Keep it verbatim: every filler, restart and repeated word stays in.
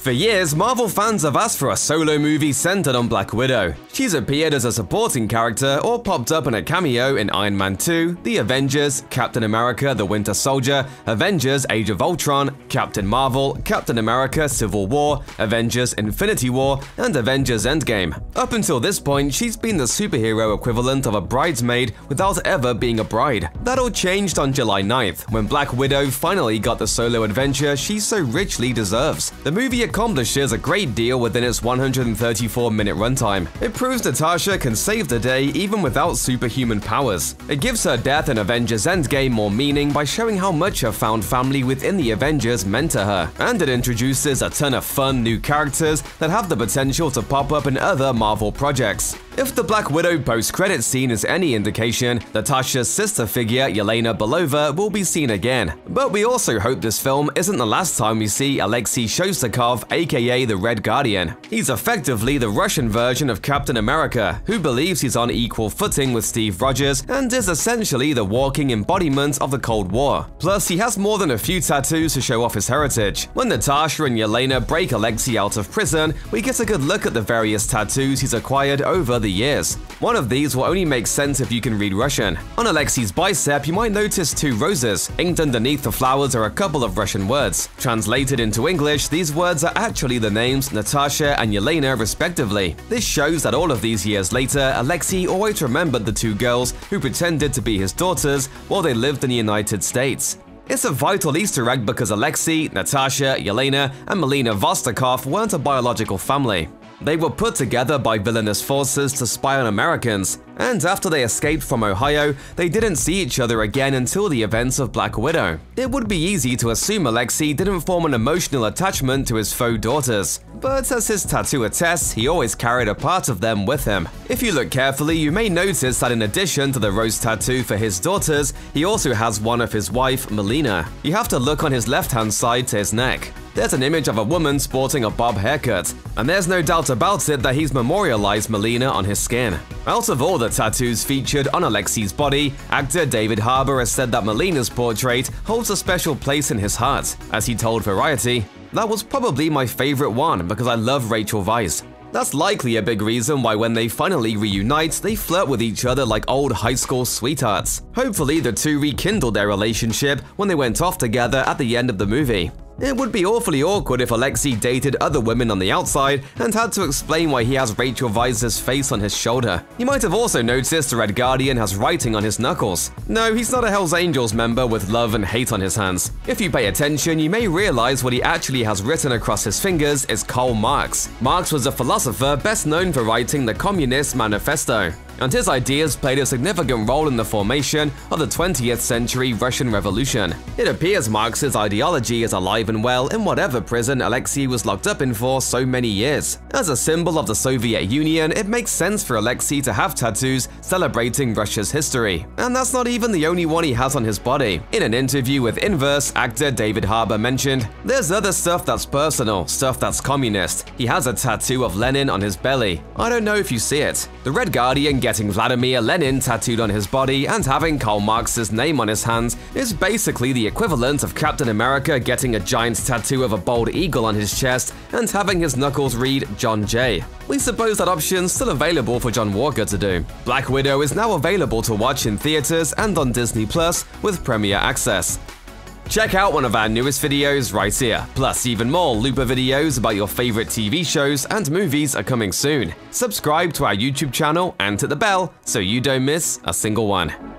For years, Marvel fans have asked for a solo movie centered on Black Widow. She's appeared as a supporting character or popped up in a cameo in Iron Man two, The Avengers, Captain America: The Winter Soldier, Avengers: Age of Ultron, Captain Marvel, Captain America: Civil War, Avengers: Infinity War, and Avengers: Endgame. Up until this point, she's been the superhero equivalent of a bridesmaid without ever being a bride. That all changed on July ninth, when Black Widow finally got the solo adventure she so richly deserves. The movie accomplishes a great deal within its one hundred thirty-four minute runtime. It proves Natasha can save the day even without superhuman powers. It gives her death in Avengers: Endgame more meaning by showing how much her found family within the Avengers meant to her, and it introduces a ton of fun new characters that have the potential to pop up in other Marvel projects. If the Black Widow post-credits scene is any indication, Natasha's sister figure Yelena Belova will be seen again. But we also hope this film isn't the last time we see Alexei Shostakov, aka the Red Guardian. He's effectively the Russian version of Captain America, who believes he's on equal footing with Steve Rogers and is essentially the walking embodiment of the Cold War. Plus, he has more than a few tattoos to show off his heritage. When Natasha and Yelena break Alexei out of prison, we get a good look at the various tattoos he's acquired over the years. One of these will only make sense if you can read Russian. On Alexei's bicep, you might notice two roses. Inked underneath the flowers are a couple of Russian words. Translated into English, these words are actually the names Natasha and Yelena respectively. This shows that all of these years later, Alexei always remembered the two girls who pretended to be his daughters while they lived in the United States. It's a vital Easter egg because Alexei, Natasha, Yelena, and Melina Vostokov weren't a biological family. They were put together by villainous forces to spy on Americans, and after they escaped from Ohio, they didn't see each other again until the events of Black Widow. It would be easy to assume Alexei didn't form an emotional attachment to his faux daughters, but as his tattoo attests, he always carried a part of them with him. If you look carefully, you may notice that in addition to the rose tattoo for his daughters, he also has one of his wife, Melina. You have to look on his left-hand side to his neck. There's an image of a woman sporting a bob haircut, and there's no doubt about it that he's memorialized Melina on his skin. Out of all the tattoos featured on Alexei's body, actor David Harbour has said that Melina's portrait holds a special place in his heart. As he told Variety, "That was probably my favorite one because I love Rachel Weisz." That's likely a big reason why when they finally reunite, they flirt with each other like old high school sweethearts. Hopefully the two rekindled their relationship when they went off together at the end of the movie. It would be awfully awkward if Alexei dated other women on the outside and had to explain why he has Rachel Weisz's face on his shoulder. You might have also noticed the Red Guardian has writing on his knuckles. No, he's not a Hells Angels member with love and hate on his hands. If you pay attention, you may realize what he actually has written across his fingers is Karl Marx. Marx was a philosopher best known for writing the Communist Manifesto, and his ideas played a significant role in the formation of the twentieth century Russian Revolution. It appears Marx's ideology is alive and well in whatever prison Alexei was locked up in for so many years. As a symbol of the Soviet Union, it makes sense for Alexei to have tattoos celebrating Russia's history. And that's not even the only one he has on his body. In an interview with Inverse, actor David Harbour mentioned, "There's other stuff that's personal, stuff that's communist. He has a tattoo of Lenin on his belly. I don't know if you see it." The Red Guardian getting Vladimir Lenin tattooed on his body and having Karl Marx's name on his hands is basically the equivalent of Captain America getting a giant tattoo of a bald eagle on his chest and having his knuckles read John Jay. We suppose that option's still available for John Walker to do. Black Widow is now available to watch in theaters and on Disney Plus with Premier Access. Check out one of our newest videos right here. Plus, even more Looper videos about your favorite T V shows and movies are coming soon. Subscribe to our YouTube channel and hit the bell so you don't miss a single one.